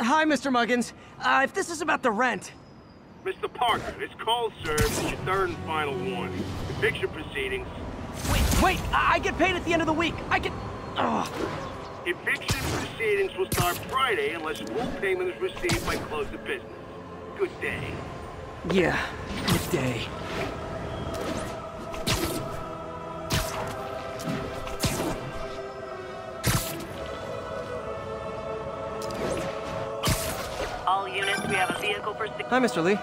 Hi, Mr. Muggins. If this is about the rent... Mr. Parker, this call serves as your third and final warning. The picture proceedings... Wait! I get paid at the end of the week! I get... Ugh. Eviction proceedings will start Friday unless full payment is received by close of business. Good day. Yeah, good day. All units, we have a vehicle for... Hi, Mr. Lee.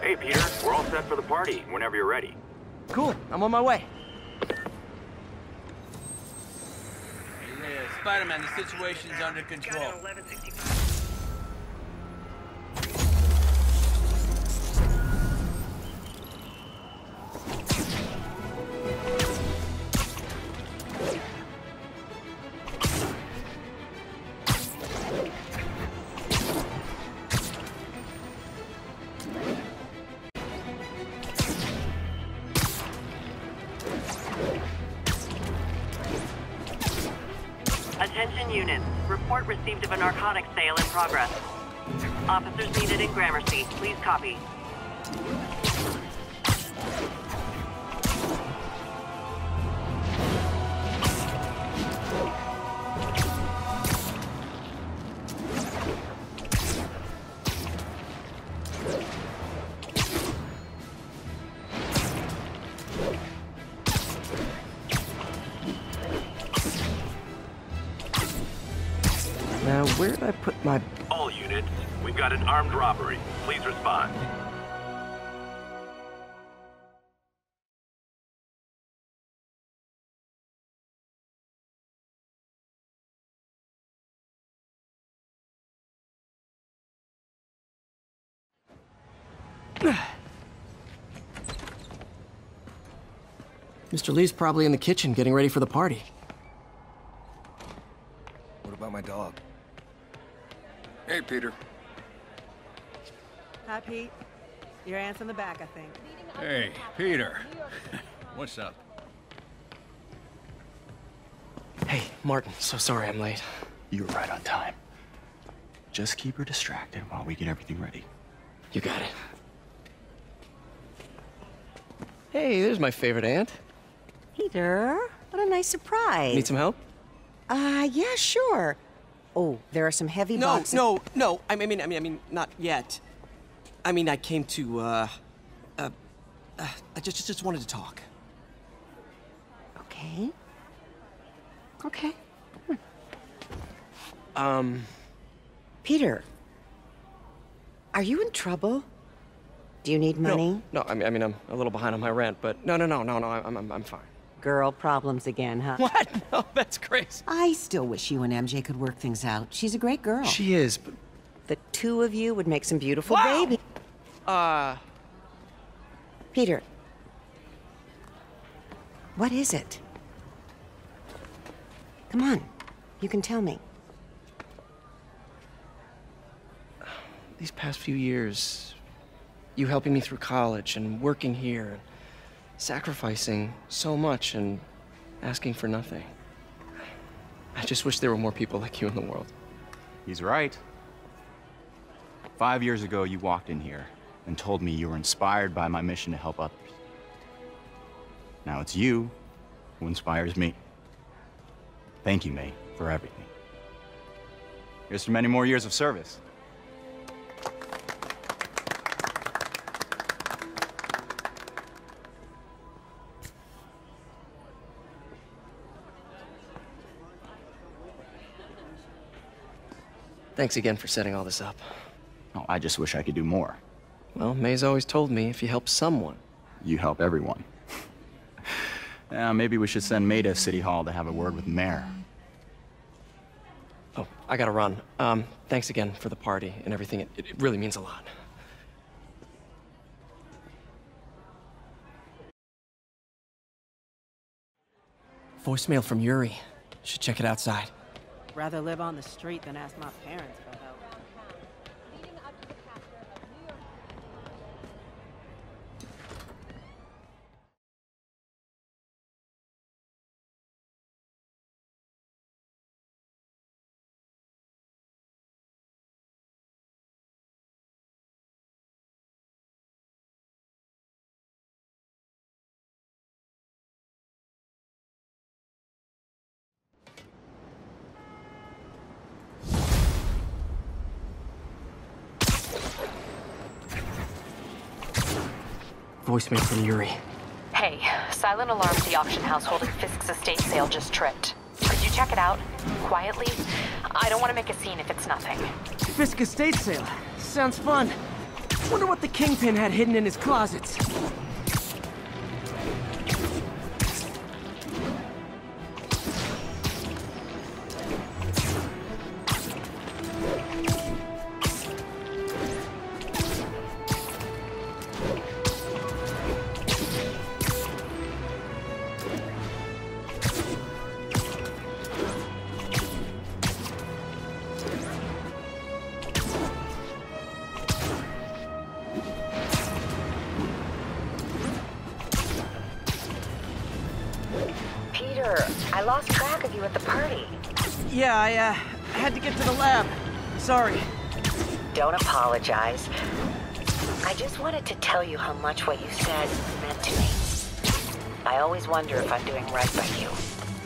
Hey, Peter. We're all set for the party whenever you're ready. Cool. I'm on my way. Spider-Man, the situation's under control. Received of a narcotics sale in progress. Officers needed in Gramercy. Please copy. Where did I put my... All units, we've got an armed robbery. Please respond. Mr. Lee's probably in the kitchen getting ready for the party. What about my dog? Hey, Peter. Hi, Pete. Your aunt's in the back, I think. Hey, Peter. What's up? Hey, Martin. So sorry I'm late. You were right on time. Just keep her distracted while we get everything ready. You got it. Hey, there's my favorite aunt. Peter, what a nice surprise. Need some help? Yeah, sure. Oh, there are some heavy boxes. No. I mean, not yet. I mean, I came to, I just wanted to talk. Okay. Peter, are you in trouble? Do you need money? No. I mean, I'm a little behind on my rent, but no. I'm fine. Girl problems again, huh? What? No, that's crazy. I still wish you and MJ could work things out. She's a great girl. She is, but... The two of you would make some beautiful babies. Peter. What is it? Come on. You can tell me. These past few years, you helping me through college and working here and... sacrificing so much and asking for nothing. I just wish there were more people like you in the world. He's right. 5 years ago, you walked in here and told me you were inspired by my mission to help others. Now it's you who inspires me. Thank you, May, for everything. Here's to many more years of service. Thanks again for setting all this up. Oh, I just wish I could do more. Well, May's always told me if you help someone... You help everyone. Maybe we should send May to City Hall to have a word with the mayor. Oh, I gotta run. Thanks again for the party and everything. It really means a lot. Voicemail from Yuri. Should check it outside. Rather live on the street than ask my parents for help. Voicemail from Yuri. Hey, silent alarm to the auction house holding Fisk's estate sale just tripped. Could you check it out? Quietly? I don't want to make a scene if it's nothing. Fisk estate sale? Sounds fun. Wonder what the kingpin had hidden in his closets. Yeah, I had to get to the lab. Sorry. Don't apologize. I just wanted to tell you how much what you said meant to me. I always wonder if I'm doing right by you.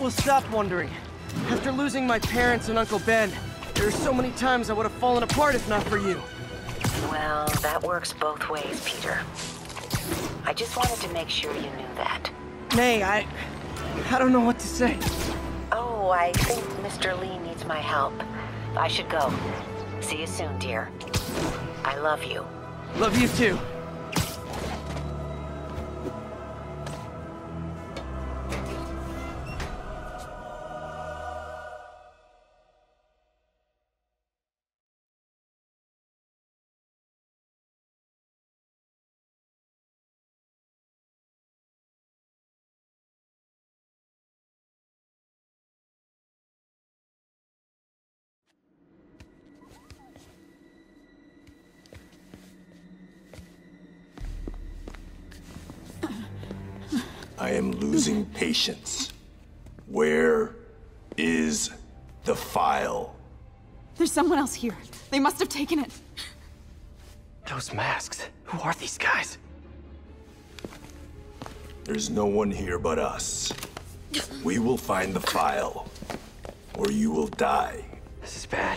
Well, stop wondering. After losing my parents and Uncle Ben, there are so many times I would have fallen apart if not for you. Well, that works both ways, Peter. I just wanted to make sure you knew that. May, I don't know what to say. Oh, I think Mr. Lee needs my help. I should go. See you soon, dear. I love you. Love you too. I am losing patience. Where is the file? There's someone else here. They must have taken it. Those masks. Who are these guys? There's no one here but us. We will find the file, or you will die. This is bad.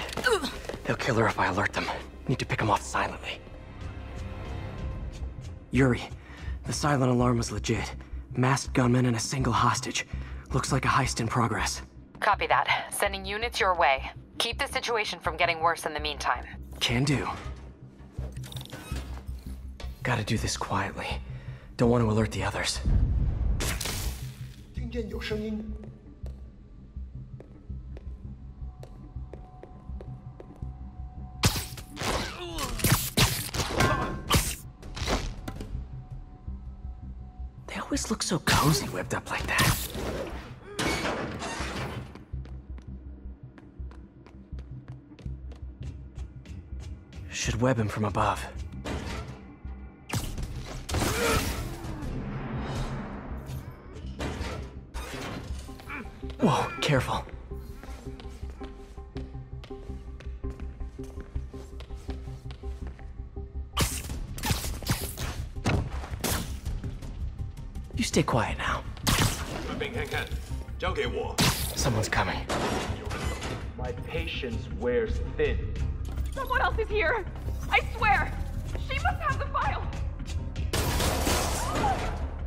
They'll kill her if I alert them. Need to pick them off silently. Yuri, the silent alarm was legit. Masked gunmen and a single hostage. Looks like a heist in progress. Copy that. Sending units your way. Keep the situation from getting worse in the meantime. Can do. Gotta do this quietly. Don't want to alert the others. 听见有声音。 Always look so cozy webbed up like that. Should web him from above. Whoa, careful. You stay quiet now. Someone's coming. My patience wears thin. Someone else is here. I swear. She must have the file.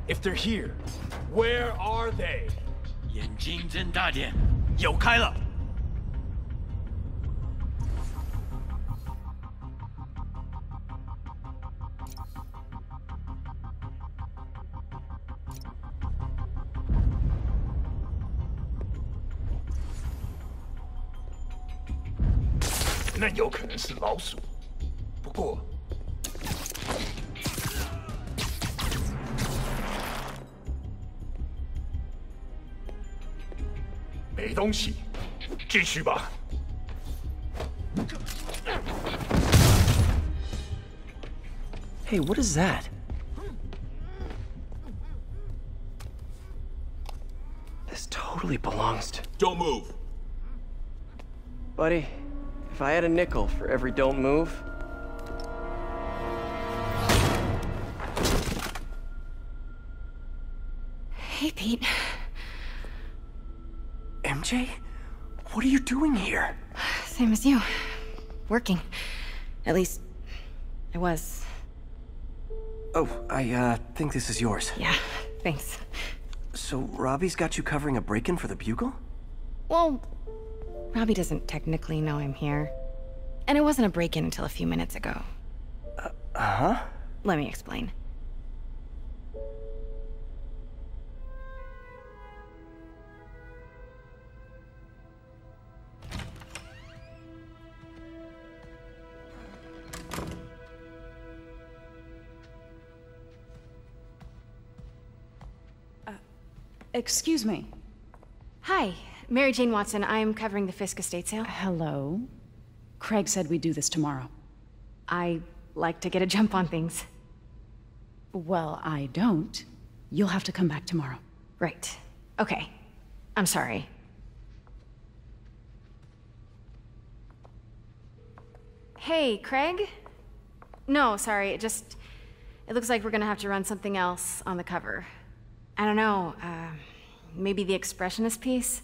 If they're here, where are they? Hey, what is that? This totally belongs to... Don't move. Buddy. If I had a nickel for every don't move... Hey, Pete. MJ? What are you doing here? Same as you. Working. At least... I was. Oh, I think this is yours. Yeah, thanks. So Robbie's got you covering a break-in for the Bugle? Well, Robbie doesn't technically know I'm here. And it wasn't a break-in until a few minutes ago. Uh-huh? Let me explain. Excuse me. Hi, Mary Jane Watson. I'm covering the Fisk estate sale. Hello. Craig said we'd do this tomorrow. I like to get a jump on things. Well, I don't. You'll have to come back tomorrow. Right. Okay. I'm sorry. Hey, Craig? No, sorry. It looks like we're gonna have to run something else on the cover. I don't know, maybe the expressionist piece?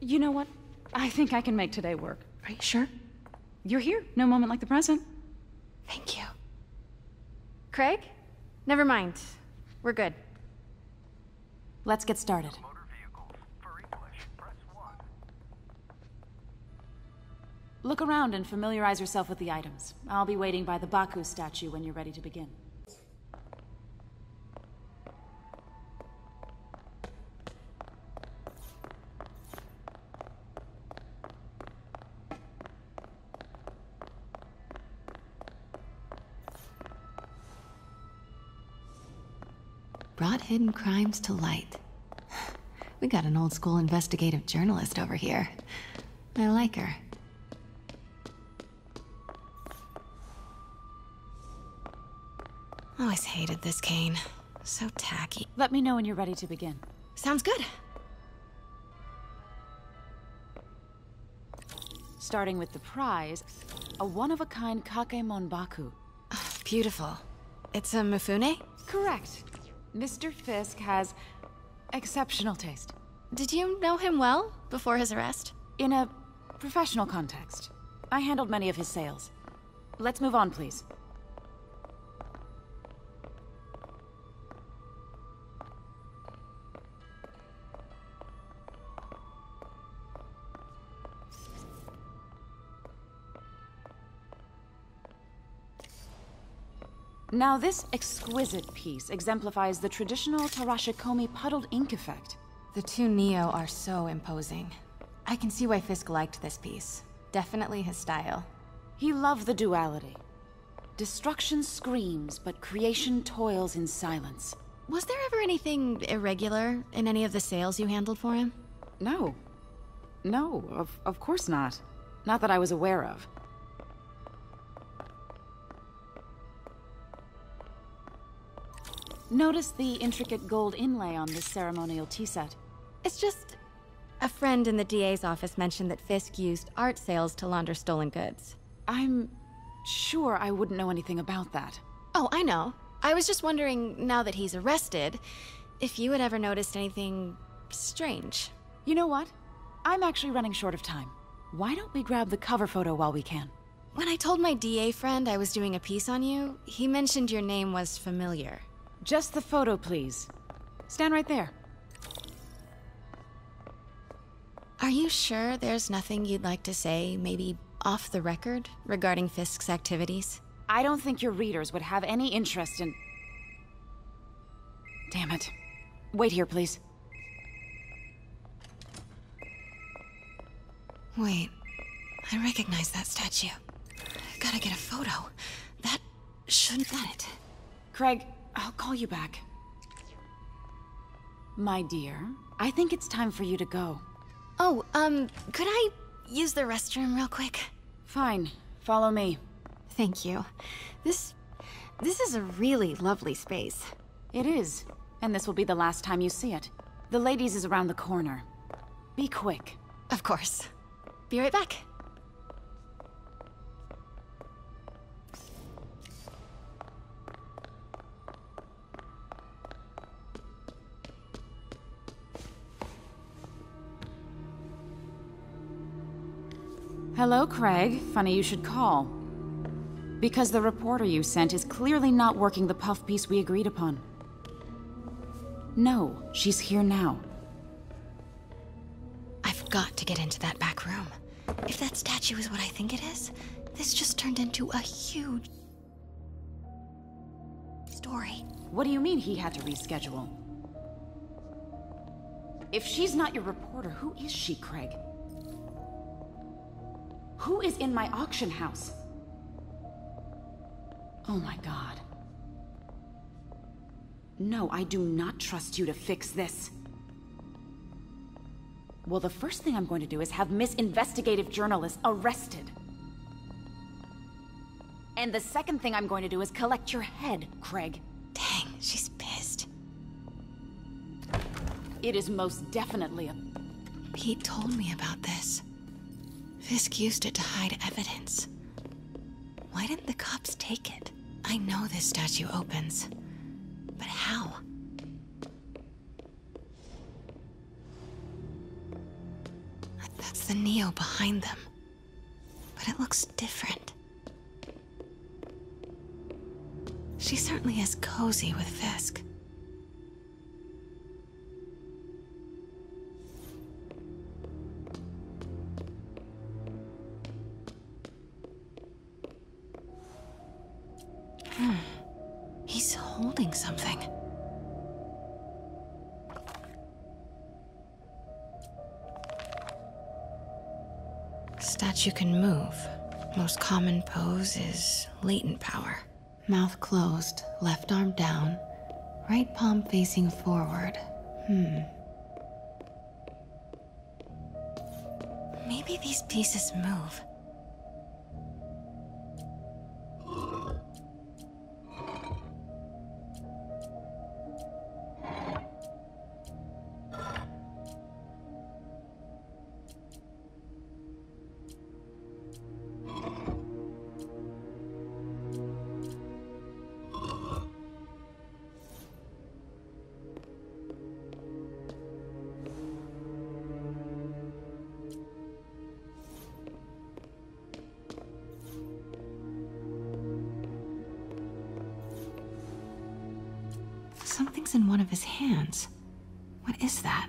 You know what? I think I can make today work. Are you sure? You're here. No moment like the present. Thank you. Craig? Never mind. We're good. Let's get started. Motor vehicles. For English, press 1. Look around and familiarize yourself with the items. I'll be waiting by the Baku statue when you're ready to begin. Brought hidden crimes to light. We got an old school investigative journalist over here. I like her. Always hated this cane. So tacky. Let me know when you're ready to begin. Sounds good. Starting with the prize, a one-of-a-kind kakemon baku. Oh, beautiful. It's a Mifune? Correct. Mr. Fisk has exceptional taste. Did you know him well before his arrest? In a professional context. I handled many of his sales. Let's move on, please. Now, this exquisite piece exemplifies the traditional Tarashikomi puddled ink effect. The two Neo are so imposing. I can see why Fisk liked this piece. Definitely his style. He loved the duality. Destruction screams, but creation toils in silence. Was there ever anything irregular in any of the sales you handled for him? No. No, of course not. Not that I was aware of. Notice the intricate gold inlay on this ceremonial tea set. It's just... A friend in the DA's office mentioned that Fisk used art sales to launder stolen goods. I'm sure I wouldn't know anything about that. Oh, I know. I was just wondering, now that he's arrested, if you had ever noticed anything... strange. You know what? I'm actually running short of time. Why don't we grab the cover photo while we can? When I told my DA friend I was doing a piece on you, he mentioned your name was familiar. Just the photo, please. Stand right there. Are you sure there's nothing you'd like to say, maybe off the record, regarding Fisk's activities? I don't think your readers would have any interest in... Damn it. Wait here, please. Wait. I recognize that statue. I gotta get a photo. That shouldn't have done it. Craig... I'll call you back. My dear, I think it's time for you to go. Oh, could I use the restroom real quick? Fine. Follow me. Thank you. This is a really lovely space. It is. And this will be the last time you see it. The ladies is around the corner. Be quick. Of course. Be right back. Hello, Craig. Funny you should call. Because the reporter you sent is clearly not working the puff piece we agreed upon. No, she's here now. I've got to get into that back room. If that statue is what I think it is, this just turned into a huge story. What do you mean he had to reschedule? If she's not your reporter, who is she, Craig? Who is in my auction house? Oh my God. No, I do not trust you to fix this. Well, the first thing I'm going to do is have Miss Investigative Journalist arrested. And the second thing I'm going to do is collect your head, Craig. Dang, she's pissed. It is most definitely a... Pete told me about this. Fisk used it to hide evidence. Why didn't the cops take it? I know this statue opens, but how? That's the Neo behind them, but it looks different. She certainly is cozy with Fisk. He's holding something. Statue can move. Most common pose is latent power. Mouth closed, left arm down, right palm facing forward. Maybe these pieces move. Something's in one of his hands. What is that?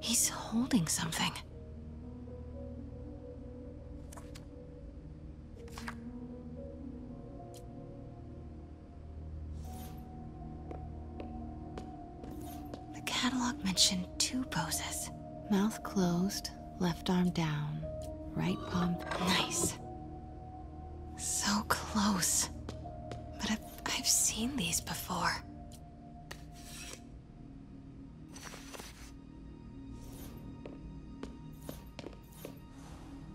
He's holding something. Two poses. Mouth closed, left arm down, right palm. Nice. So close. But I've seen these before.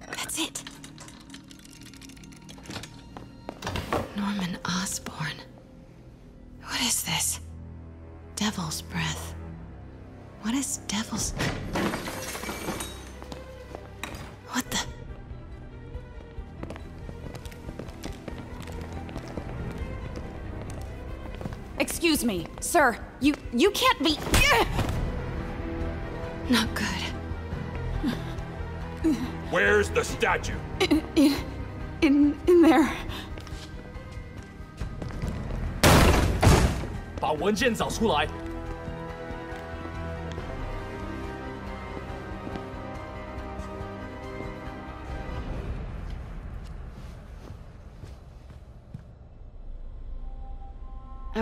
That's it. Norman Osborn. What is this? Devil's Breath. What is Devil's... What the... Excuse me, sir. You can't be... Not good. Where's the statue? In there. 把文件找出来. I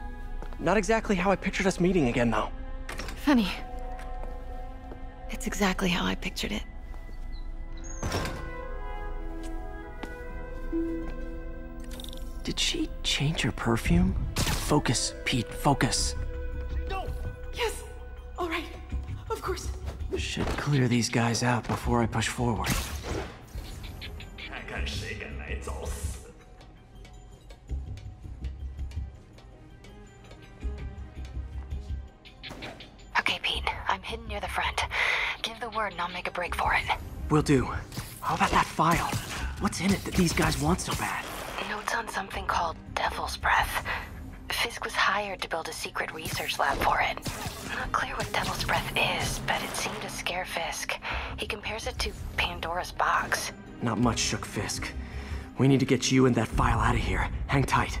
Not exactly how I pictured us meeting again, though. Funny. It's exactly how I pictured it. Did she change her perfume? Focus, Pete, focus. No! Yes! All right. Of course. Should clear these guys out before I push forward. Okay, Pete. I'm hidden near the front. Give the word and I'll make a break for it. Will do. How about that file? What's in it that these guys want so bad? Notes on something called Devil's Breath. Fisk was hired to build a secret research lab for it. Not clear what Devil's Breath is, but it seemed to scare Fisk. He compares it to Pandora's Box. Not much shook Fisk. We need to get you and that file out of here. Hang tight.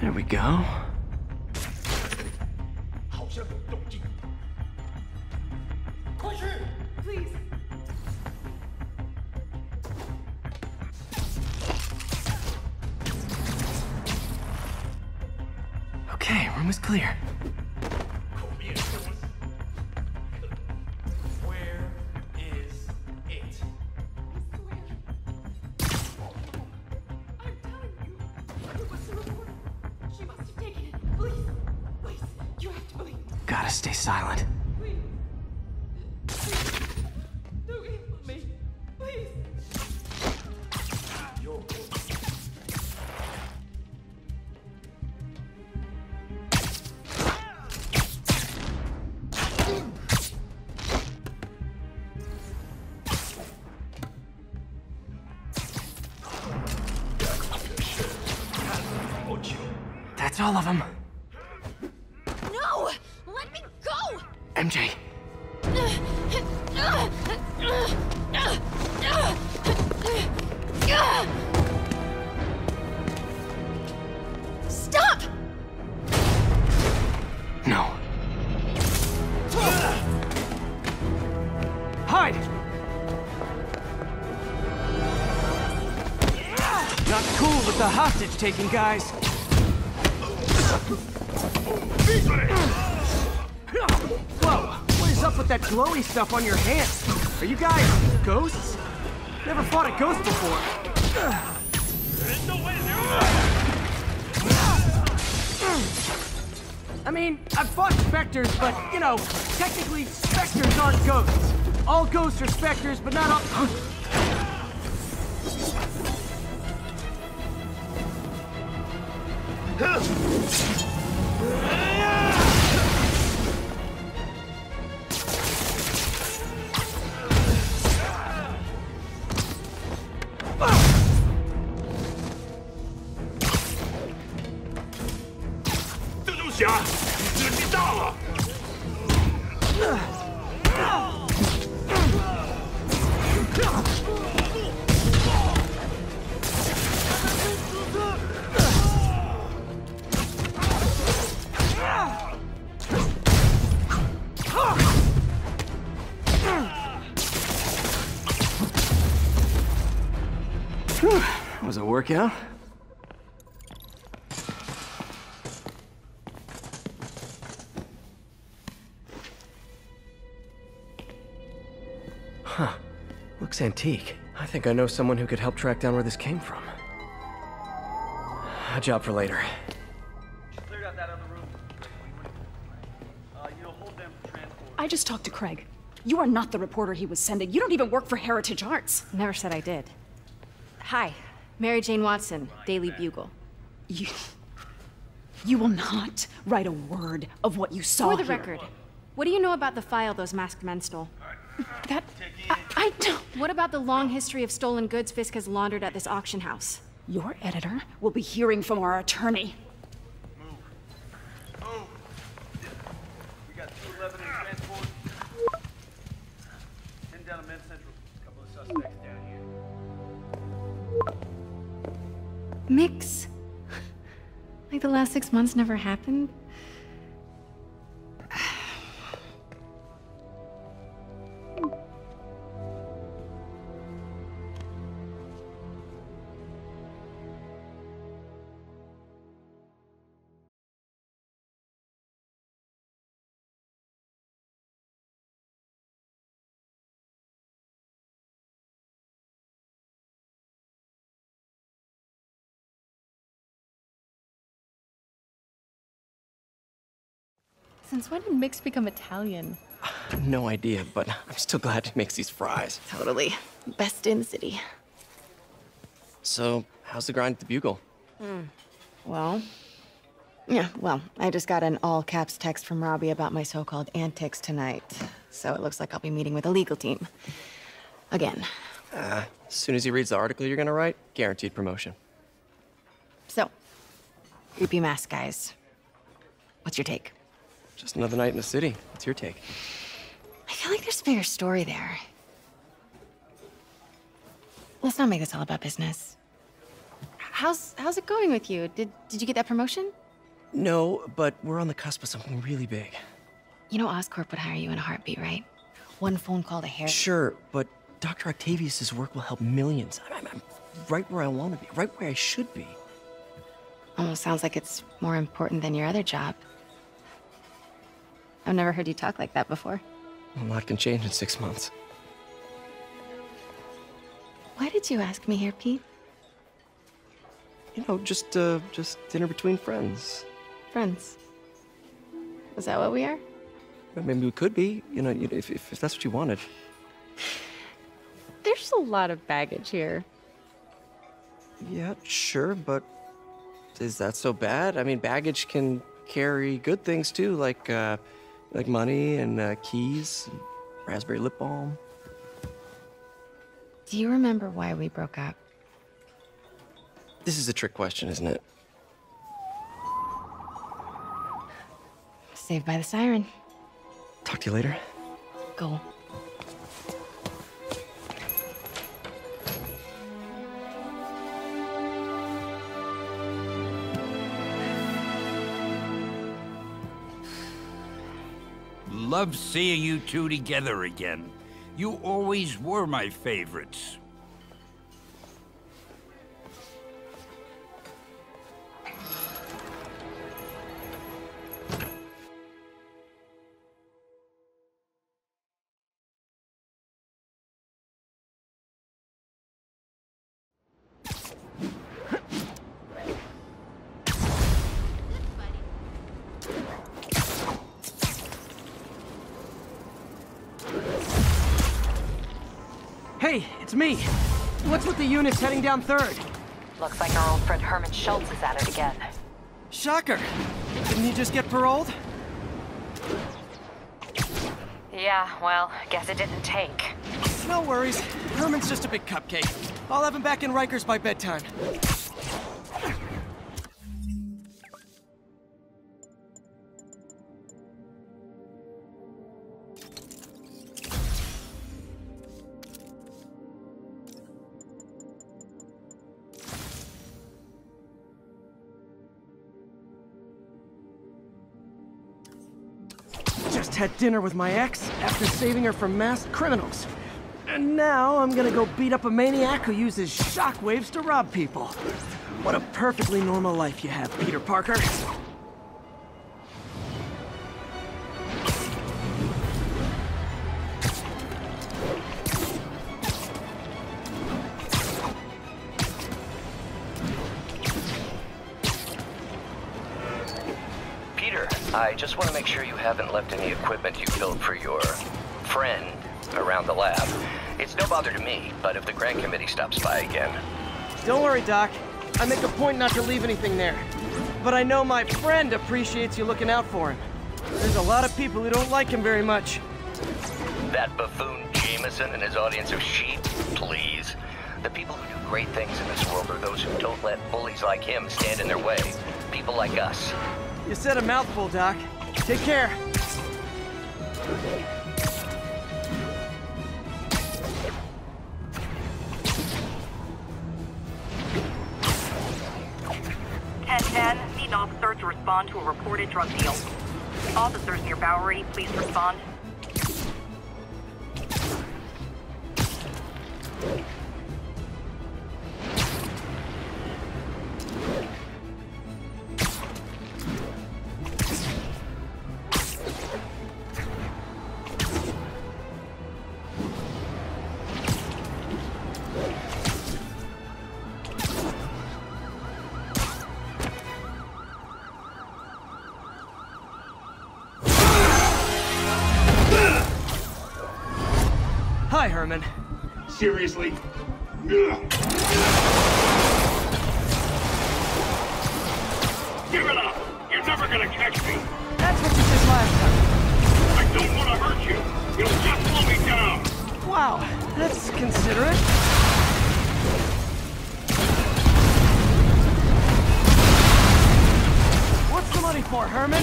There we go. Please. Okay, room is clear. Where is it? I swear. I'm telling you. It was the report. She must have taken it. Please. Please. You have to believe. Gotta stay silent. All of them. No! Let me go! MJ. Stop! No. Hide! Not cool with the hostage taking, guys. Whoa! What is up with that glowy stuff on your hands? Are you guys ghosts? Never fought a ghost before. I mean, I've fought specters, but, you know, technically specters aren't ghosts. All ghosts are specters, but not all... Workout. Huh. Looks antique. I think I know someone who could help track down where this came from. A job for later. Cleared out that other room. You know, hold them for transport. I just talked to Craig. You are not the reporter he was sending. You don't even work for Heritage Arts. Never said I did. Hi. Mary Jane Watson, Daily Bugle. You will not write a word of what you saw. For the record, what do you know about the file those masked men stole? That... I don't... What about the long history of stolen goods Fisk has laundered at this auction house? Your editor will be hearing from our attorney. Move. Move. We got 211 in transport. 10 down to Med Central. A couple of suspects down here. Mix. Like the last 6 months never happened. Since when did Mix become Italian? No idea, but I'm still glad he makes these fries. Totally. Best in the city. So, how's the grind at the Bugle? Well... Yeah, well, I just got an all-caps text from Robbie about my so-called antics tonight. So it looks like I'll be meeting with a legal team. Again. As soon as he reads the article you're gonna write, guaranteed promotion. So, creepy mask guys. What's your take? Just another night in the city. What's your take? I feel like there's a bigger story there. Let's not make this all about business. How's it going with you? Did you get that promotion? No, but we're on the cusp of something really big. You know Oscorp would hire you in a heartbeat, right? One phone call to Harry. Sure, but Dr. Octavius' work will help millions. I'm right where I want to be, right where I should be. Almost sounds like it's more important than your other job. I've never heard you talk like that before. A lot can change in 6 months. Why did you ask me here, Pete? You know, just dinner between friends. Friends? Is that what we are? Maybe we could be, you know, if that's what you wanted. There's a lot of baggage here. Yeah, sure, but is that so bad? I mean, baggage can carry good things, too, like money and keys and raspberry lip balm. Do you remember why we broke up? This is a trick question, isn't it? Saved by the siren. Talk to you later. Go. Love seeing you two together again. You always were my favorites. It's me. What's with the units heading down third? Looks like our old friend Herman Schultz is at it again. Shocker! Didn't he just get paroled? Yeah, well, guess it didn't take. No worries. Herman's just a big cupcake. I'll have him back in Rikers by bedtime. Had dinner with my ex after saving her from masked criminals. And now I'm gonna go beat up a maniac who uses shockwaves to rob people. What a perfectly normal life you have, Peter Parker. I just want to make sure you haven't left any equipment you built for your friend around the lab. It's no bother to me, but if the grant committee stops by again... Don't worry, Doc. I make a point not to leave anything there. But I know my friend appreciates you looking out for him. There's a lot of people who don't like him very much. That buffoon Jameson and his audience of sheep, please. The people who do great things in this world are those who don't let bullies like him stand in their way. People like us. You said a mouthful, Doc. Take care. Ten, need an officer to respond to a reported drug deal. Officers near Bowery, please respond. Norman. Seriously? Give it up! You're never gonna catch me! That's what you did last time. I don't want to hurt you! You'll just slow me down! Wow, that's considerate. What's the money for, Herman?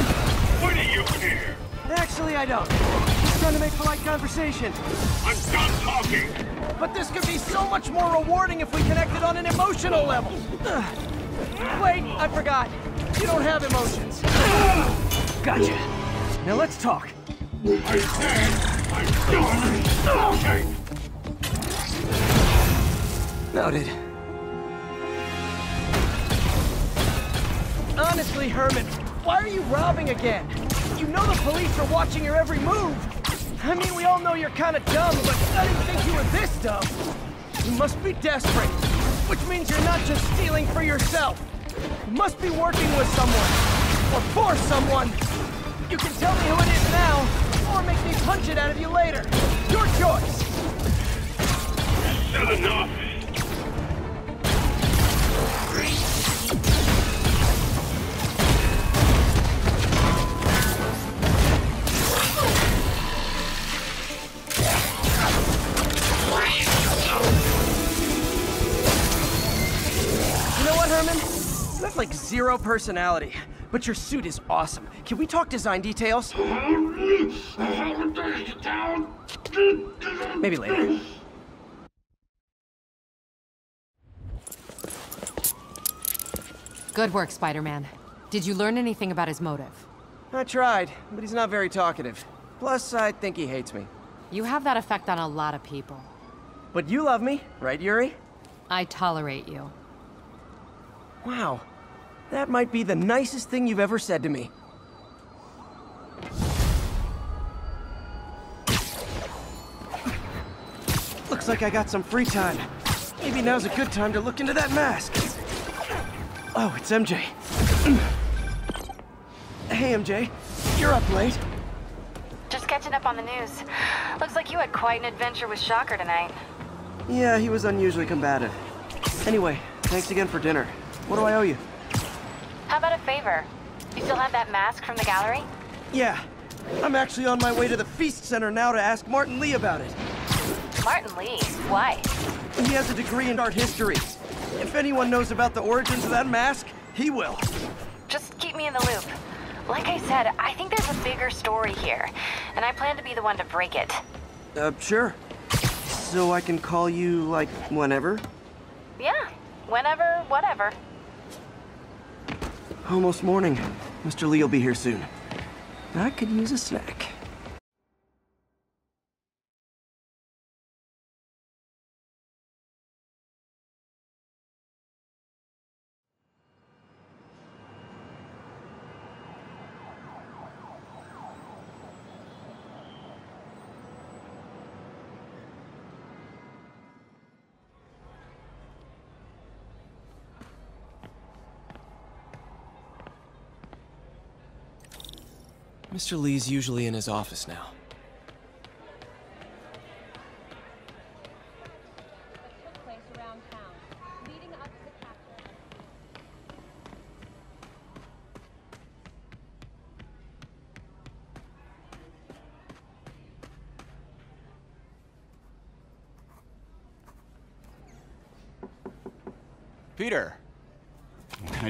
What do you care? Actually, I don't. Just trying to make polite conversation. I'm done talking! But this could be so much more rewarding if we connected on an emotional level! Wait, I forgot. You don't have emotions. Gotcha. Now let's talk. I said, I'm done. Okay. Noted. Honestly, Herman, why are you robbing again? You know the police are watching your every move. I mean, we all know you're kind of dumb, but I didn't think you were this dumb. You must be desperate, which means you're not just stealing for yourself. You must be working with someone, or for someone. You can tell me who it is now, or make me punch it out of you later. Your choice. That's not enough. You know what, Herman? You have like zero personality, but your suit is awesome. Can we talk design details? Maybe later. Good work, Spider-Man. Did you learn anything about his motive? I tried, but he's not very talkative. Plus, I think he hates me. You have that effect on a lot of people. But you love me, right, Yuri? I tolerate you. Wow, that might be the nicest thing you've ever said to me. Looks like I got some free time. Maybe now's a good time to look into that mask. Oh, it's MJ. Hey, MJ, you're up late. Just catching up on the news. Looks like you had quite an adventure with Shocker tonight. Yeah, he was unusually combative. Anyway, thanks again for dinner. What do I owe you? How about a favor? You still have that mask from the gallery? Yeah. I'm actually on my way to the Feast Center now to ask Martin Lee about it. Martin Lee? Why? He has a degree in art history. If anyone knows about the origins of that mask, he will. Just keep me in the loop. Like I said, I think there's a bigger story here, and I plan to be the one to break it. Sure. So I can call you, like, whenever? Yeah. Whenever, whatever. Almost morning. Mr. Lee will be here soon. I could use a snack. Mr. Lee's usually in his office now. Peter! I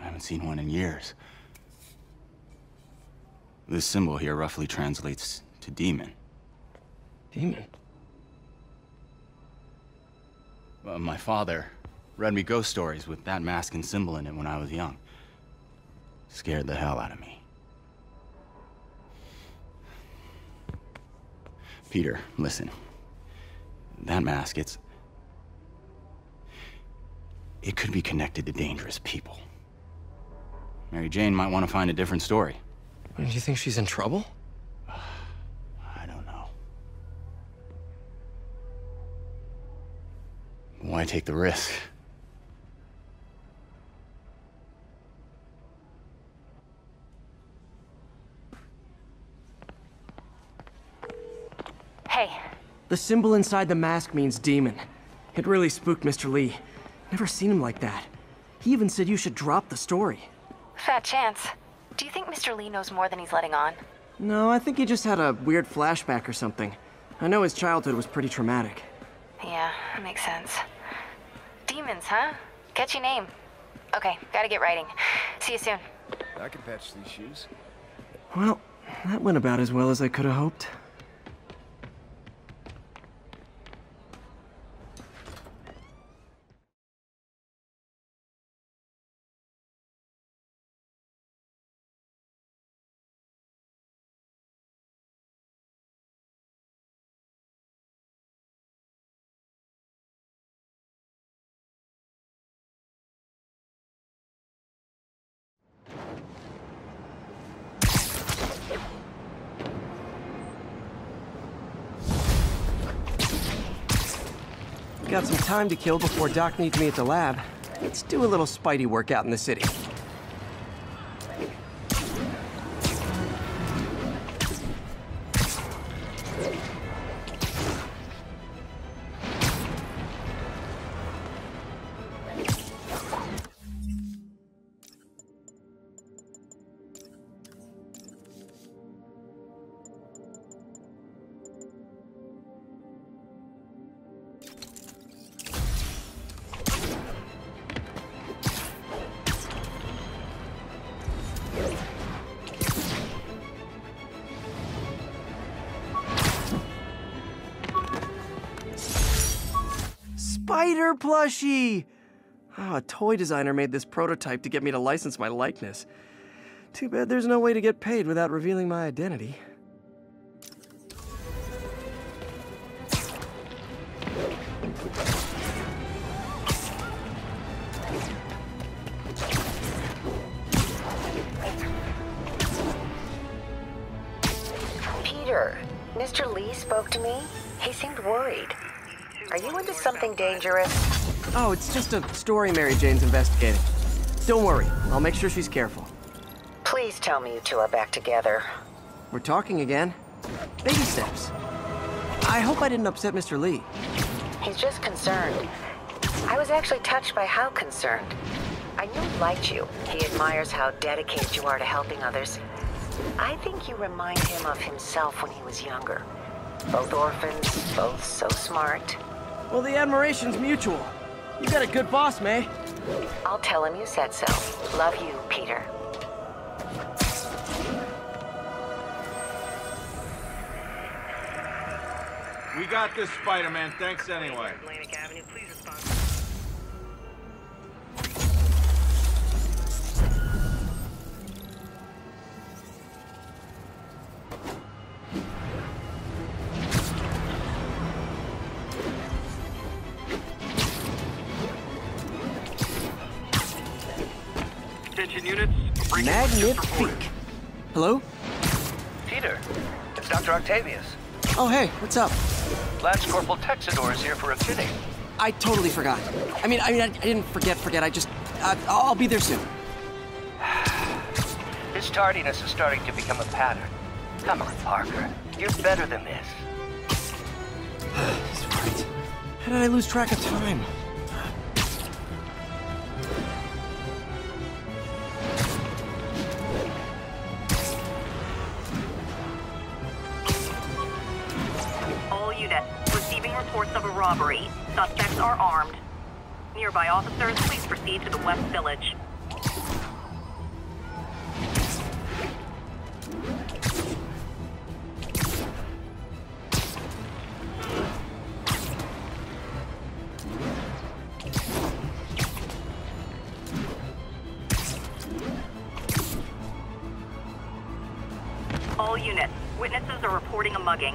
I haven't seen one in years. This symbol here roughly translates to demon. Demon? Well, my father read me ghost stories with that mask and symbol in it when I was young. Scared the hell out of me. Peter, listen. That mask, it's... It could be connected to dangerous people. Mary Jane might want to find a different story. Do you think she's in trouble? I don't know. Why take the risk? Hey. The symbol inside the mask means demon. It really spooked Mr. Lee. Never seen him like that. He even said you should drop the story. Fat chance. Do you think Mr. Lee knows more than he's letting on? No, I think he just had a weird flashback or something. I know his childhood was pretty traumatic. Yeah, that makes sense. Demons, huh? Catchy name. Okay, gotta get writing. See you soon. I can patch these shoes. Well, that went about as well as I could have hoped. Got some time to kill before Doc needs me at the lab. Let's do a little Spidey workout in the city. Spider plushie! Oh, a toy designer made this prototype to get me to license my likeness. Too bad there's no way to get paid without revealing my identity. Peter, Mr. Lee spoke to me. He seemed worried. Are you into something dangerous? Oh, it's just a story Mary Jane's investigating. Don't worry, I'll make sure she's careful. Please tell me you two are back together. We're talking again. Baby steps. I hope I didn't upset Mr. Lee. He's just concerned. I was actually touched by how concerned. I knew he liked you. He admires how dedicated you are to helping others. I think you remind him of himself when he was younger. Both orphans, both so smart. Well, the admiration's mutual. You got a good boss, May. I'll tell him you said so. Love you, Peter. We got this, Spider-Man. Thanks anyway. Atlantic Avenue, please respond. Magnifique. Hello? Peter, it's Dr. Octavius. Oh, hey, what's up? Lance Corporal Texidor is here for a fitting. I totally forgot. I mean, I didn't forget. I just, I'll be there soon. This tardiness is starting to become a pattern. Come on, Parker. You're better than this. That's right. How did I lose track of time? Robbery. Suspects are armed. Nearby officers, please proceed to the West Village. All units, witnesses are reporting a mugging.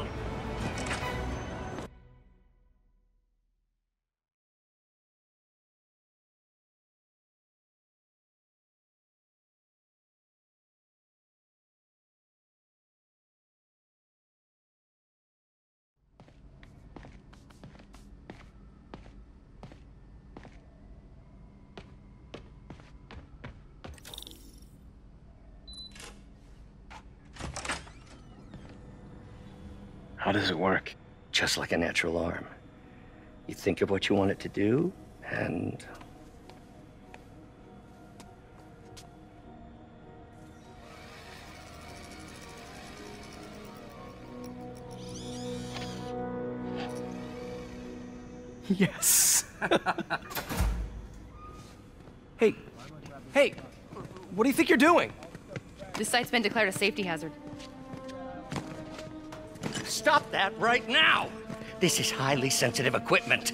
How does it work? Just like a natural arm. You think of what you want it to do, and... Yes. Hey, what do you think you're doing? This site's been declared a safety hazard. Stop that right now! This is highly sensitive equipment.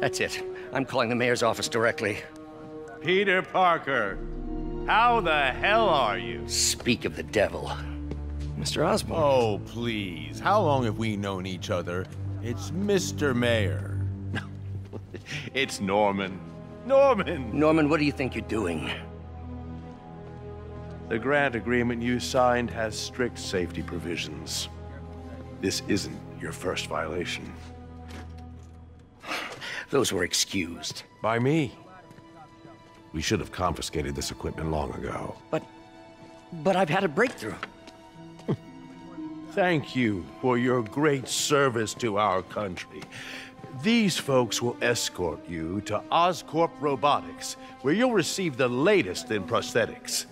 That's it. I'm calling the mayor's office directly. Peter Parker, how the hell are you? Speak of the devil. Mr. Osborn. Oh, please. How long have we known each other? It's Mr. Mayor. It's Norman. Norman! Norman, what do you think you're doing? The grant agreement you signed has strict safety provisions. This isn't your first violation. Those were excused. By me. We should have confiscated this equipment long ago. But I've had a breakthrough. Thank you for your great service to our country. These folks will escort you to Oscorp Robotics, where you'll receive the latest in prosthetics.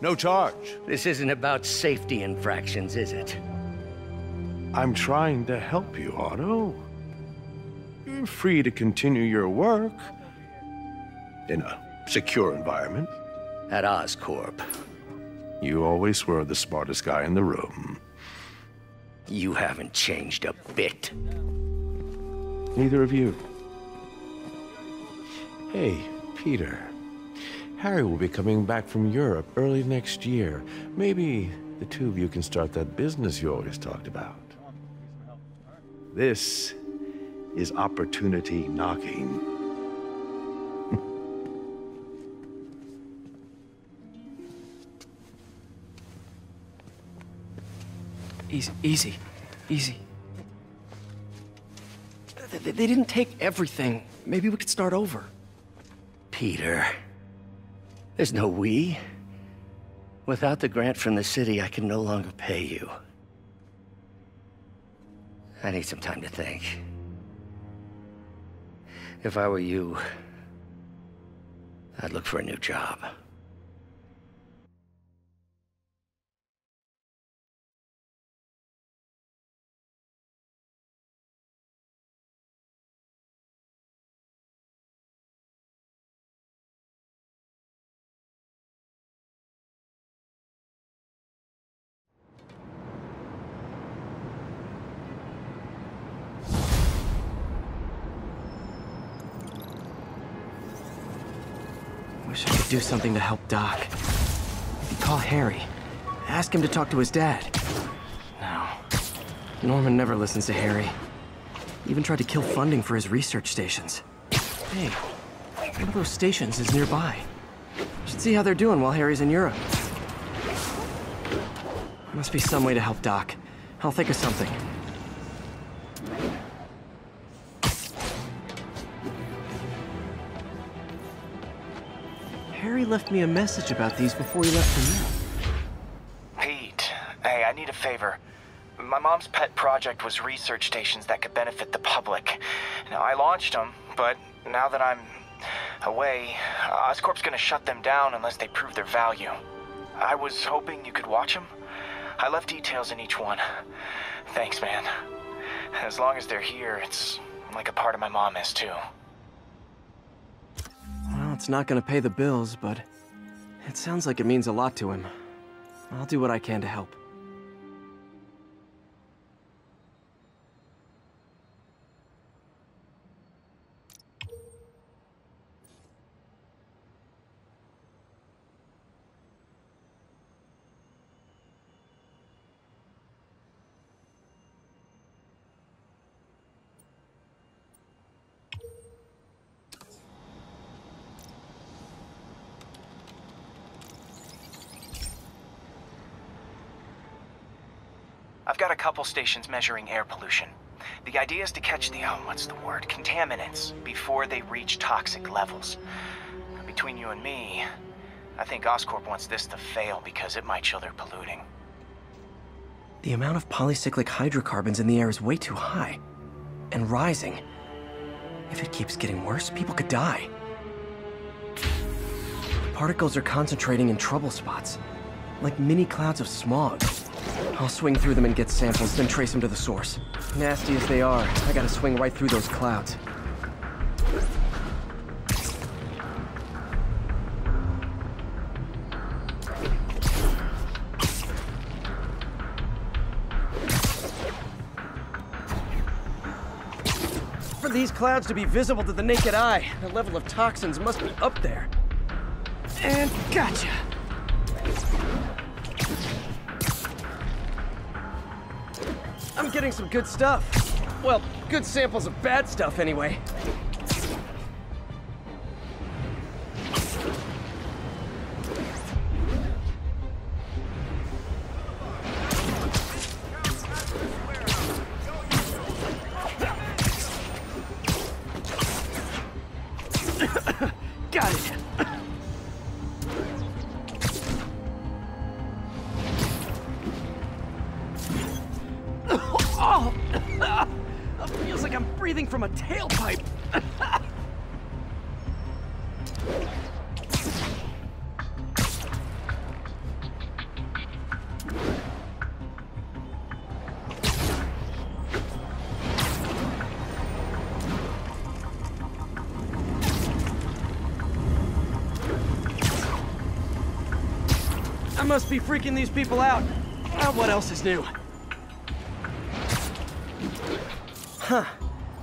No charge. This isn't about safety infractions, is it? I'm trying to help you, Otto. You're free to continue your work in a secure environment. At Oscorp. You always were the smartest guy in the room. You haven't changed a bit. Neither of you. Hey, Peter. Harry will be coming back from Europe early next year. Maybe the two of you can start that business you always talked about. This is opportunity knocking. Easy. They didn't take everything. Maybe we could start over. Peter, there's no we. Without the grant from the city, I can no longer pay you. I need some time to think. If I were you, I'd look for a new job. Do something to help Doc. Call Harry. Ask him to talk to his dad. No. Norman never listens to Harry. He even tried to kill funding for his research stations. Hey, one of those stations is nearby. Should see how they're doing while Harry's in Europe. There must be some way to help Doc. I'll think of something. Harry left me a message about these before he left for you. Pete, hey, I need a favor. My mom's pet project was research stations that could benefit the public. Now, I launched them, but now that I'm away, Oscorp's gonna shut them down unless they prove their value. I was hoping you could watch them. I left details in each one. Thanks, man. As long as they're here, it's like a part of my mom is, too. It's not gonna pay the bills, but it sounds like it means a lot to him. I'll do what I can to help. I've got a couple stations measuring air pollution. The idea is to catch the, contaminants before they reach toxic levels. Between you and me, I think Oscorp wants this to fail because it might show they're polluting. The amount of polycyclic hydrocarbons in the air is way too high. And rising. If it keeps getting worse, people could die. Particles are concentrating in trouble spots, like mini clouds of smog. I'll swing through them and get samples, then trace them to the source. Nasty as they are, I gotta swing right through those clouds. For these clouds to be visible to the naked eye, the level of toxins must be up there. And gotcha! I'm getting some good stuff. Well, good samples of bad stuff, anyway. Got it. Feels like I'm breathing from a tailpipe. I must be freaking these people out. Now what else is new? Huh.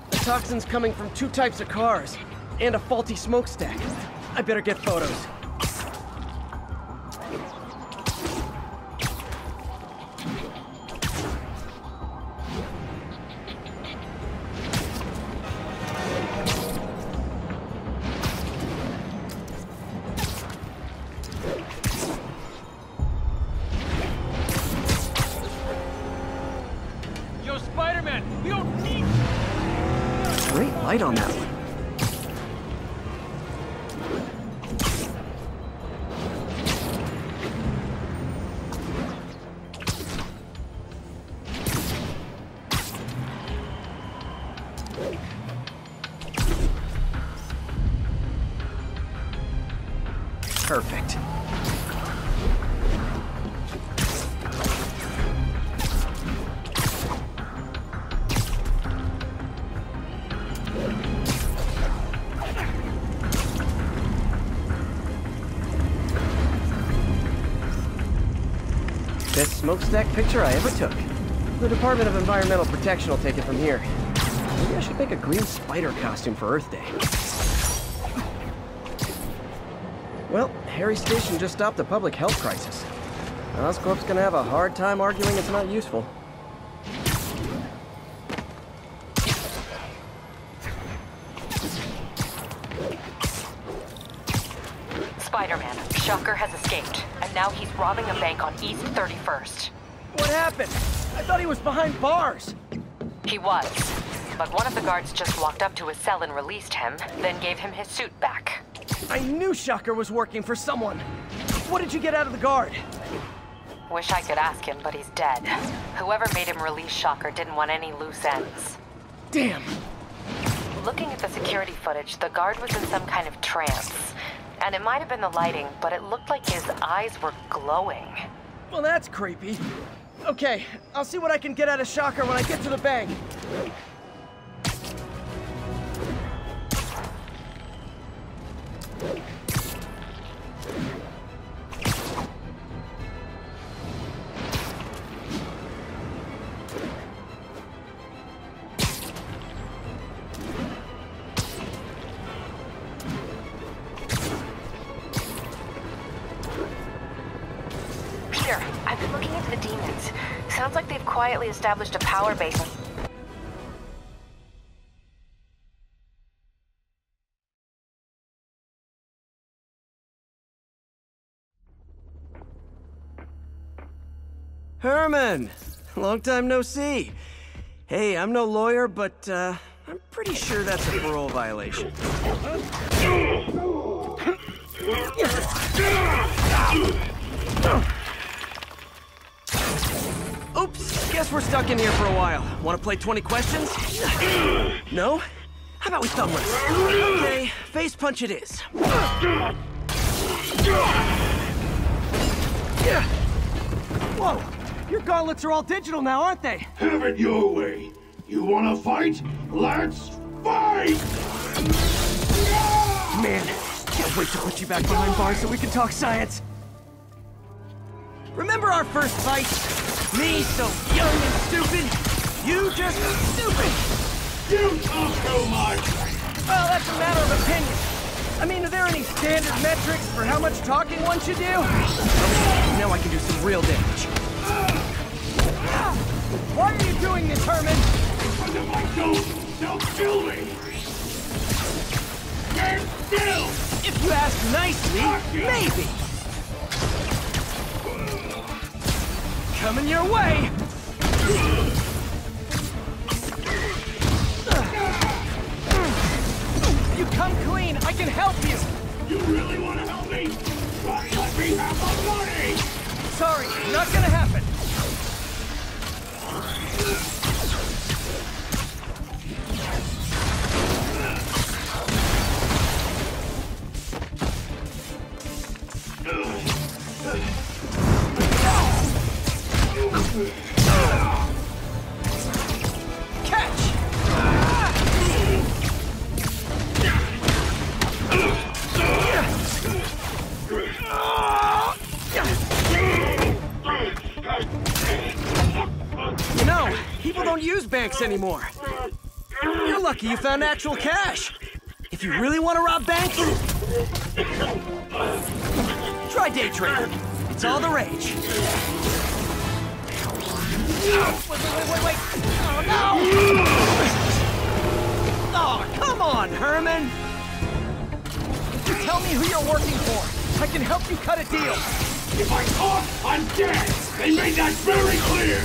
The toxin's coming from two types of cars, and a faulty smokestack. I better get photos. Yo, Spider-Man, we don't need... Great light on that one. Perfect. Best smokestack picture I ever took. The Department of Environmental Protection will take it from here. Maybe I should make a green spider costume for Earth Day. Well, Harry's station just stopped a public health crisis. Oscorp's gonna have a hard time arguing it's not useful. Spider-Man, Shocker has escaped, and now he's robbing a bank on East 31st. What happened? I thought he was behind bars. He was, but one of the guards just walked up to his cell and released him, then gave him his suit back. I knew Shocker was working for someone. What did you get out of the guard? Wish I could ask him, but he's dead. Whoever made him release Shocker didn't want any loose ends. Damn. Looking at the security footage, the guard was in some kind of trance. And it might have been the lighting, but it looked like his eyes were glowing. Well, that's creepy. Okay, I'll see what I can get out of Shocker when I get to the bank. I've been looking into the demons. Sounds like they've quietly established a power base. Herman! Long time no see. Hey, I'm no lawyer, but I'm pretty sure that's a parole violation. Oops, guess we're stuck in here for a while. Want to play 20 questions? No? How about we thumbless? Okay, face punch it is. Whoa, your gauntlets are all digital now, aren't they? Have it your way. You want to fight? Let's fight! Man, can't wait to put you back behind bars so we can talk science. Remember our first fight? Me, so young and stupid. You just stupid. You talk so much! Well, that's a matter of opinion. I mean, are there any standard metrics for how much talking one should do? Now I can do some real damage. Why are you doing this, Herman? Because if I don't, they'll kill me! Stand still! If you ask nicely, maybe! Coming your way! You come clean, I can help you! You really want to help me? Try to let me have my money! Sorry, not gonna happen! Anymore. You're lucky you found actual cash. If you really want to rob banks, try day trading. It's all the rage. Wait. Oh, no! Oh, come on, Herman. If you tell me who you're working for, I can help you cut a deal. If I talk, I'm dead. They made that very clear.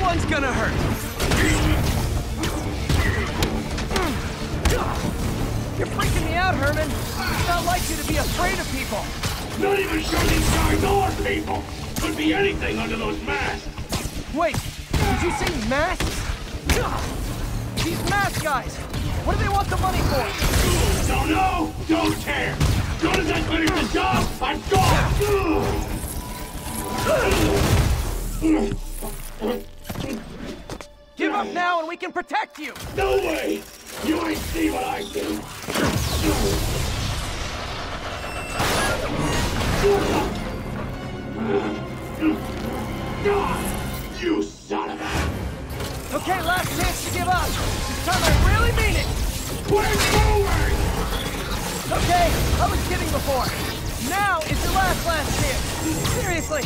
One's gonna hurt. You're freaking me out, Herman. It's not like you to be afraid of people. Not even sure these guys are people. Could be anything under those masks. Wait, did you say masks? These mask guys. What do they want the money for? Don't know. Don't care. Soon as I finish the job, I'm gone. Give up now and we can protect you! No way! You ain't see what I do! You son of a... Okay, last chance to give up! This time I really mean it! Quit moving! Okay, I was kidding before. Now is your last chance! Seriously!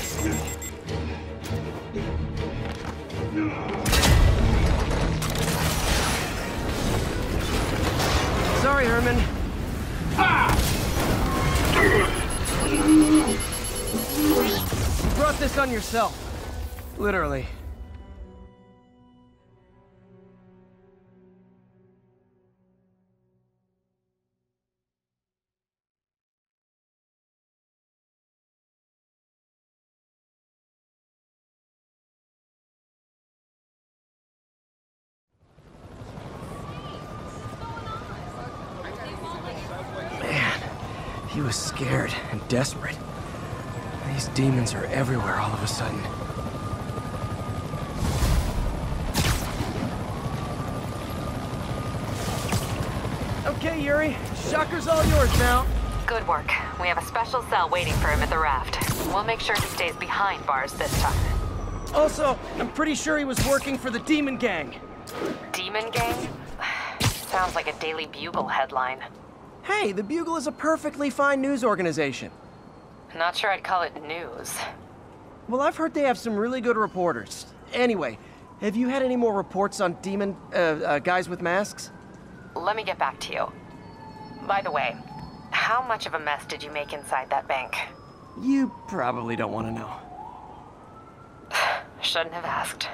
Sorry, Herman. You brought this on yourself. Literally. Scared and desperate. These demons are everywhere all of a sudden. Okay, Yuri. Shocker's all yours now. Good work. We have a special cell waiting for him at the raft. We'll make sure he stays behind bars this time. Also, I'm pretty sure he was working for the Demon Gang. Demon Gang? Sounds like a Daily Bugle headline. Hey, the Bugle is a perfectly fine news organization. Not sure I'd call it news. Well, I've heard they have some really good reporters. Anyway, have you had any more reports on demon guys with masks? Let me get back to you. By the way, how much of a mess did you make inside that bank? You probably don't want to know. Shouldn't have asked.